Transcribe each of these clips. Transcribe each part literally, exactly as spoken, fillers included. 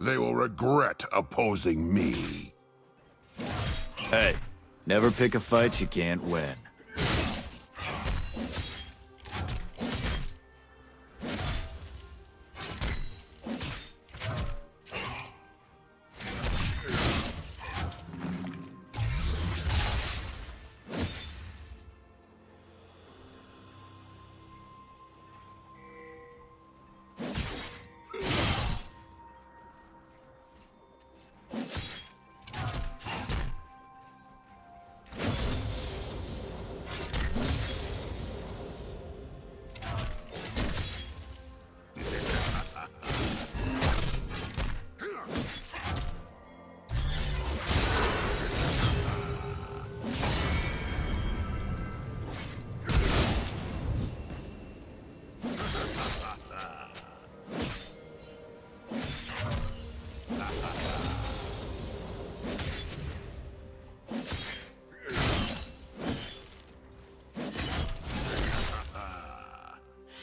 They will regret opposing me. Hey, never pick a fight you can't win.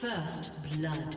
First blood.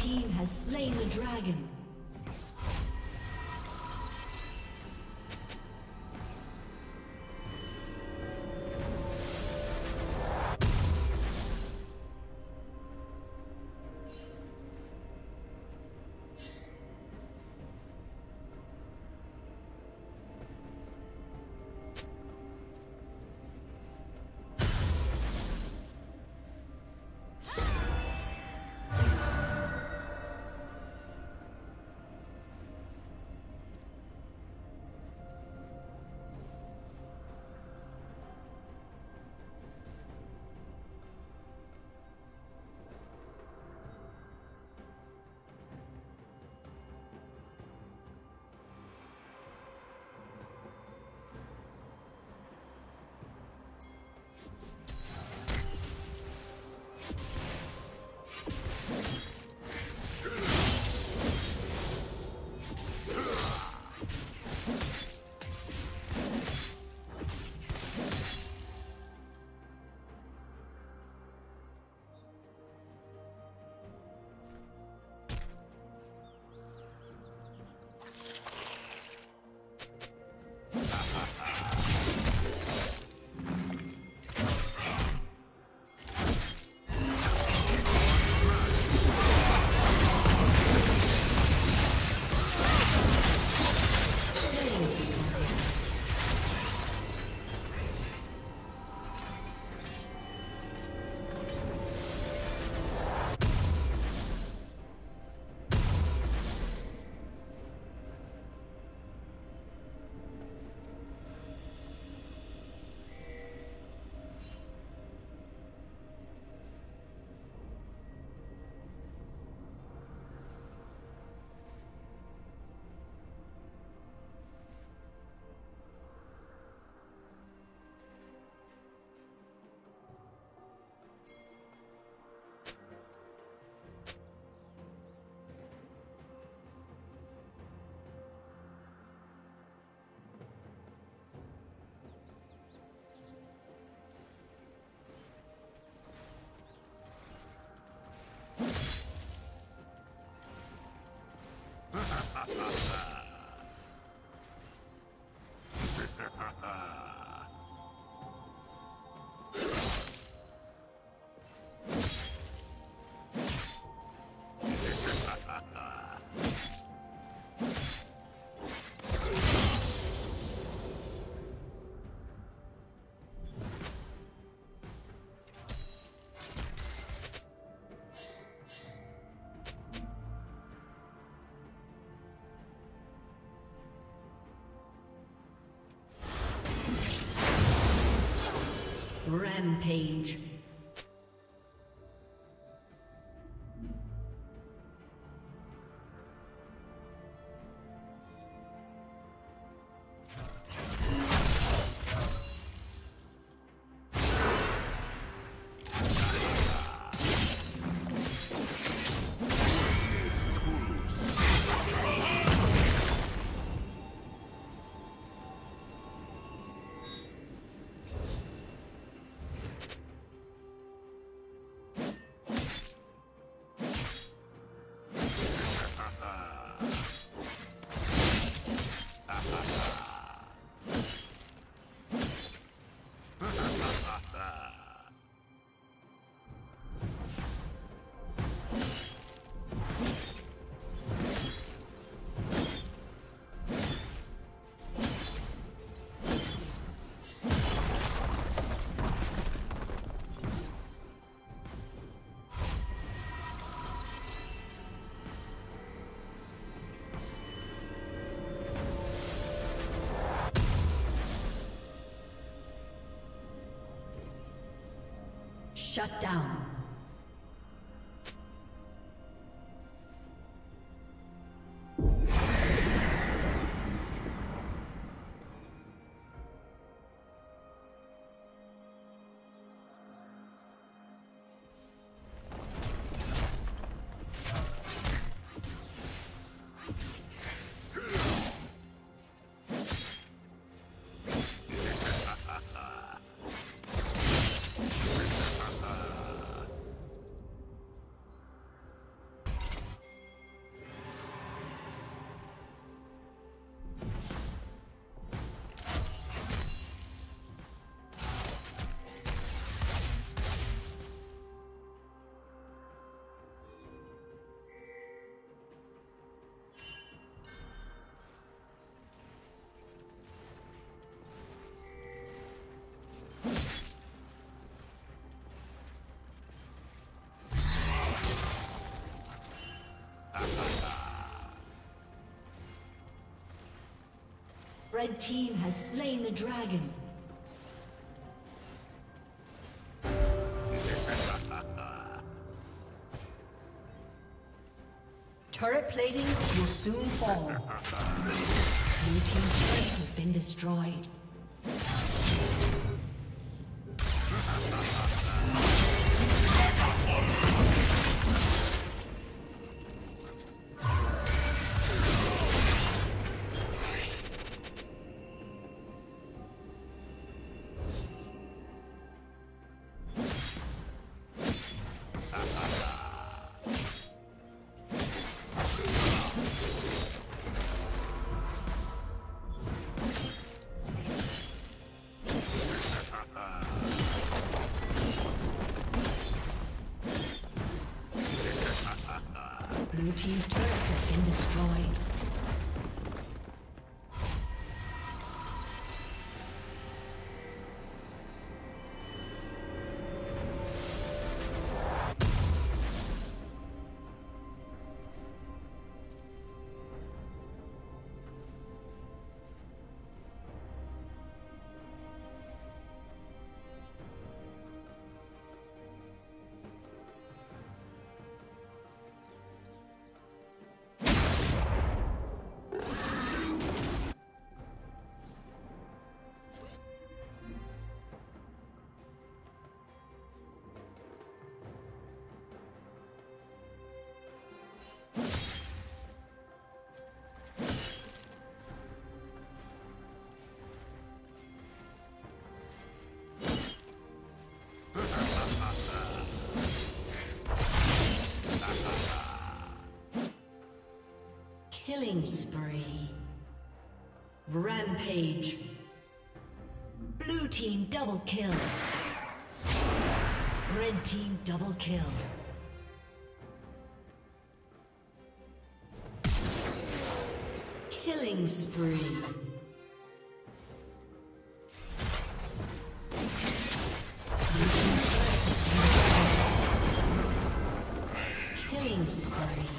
Team has slain the dragon. Rampage. Shut down. Red team has slain the dragon. Turret plating will soon fall. Blue team's turret has been destroyed. Your team's turret has been destroyed. Killing spree. Rampage. Blue team double kill. Red team double kill. Killing spree. Killing spree.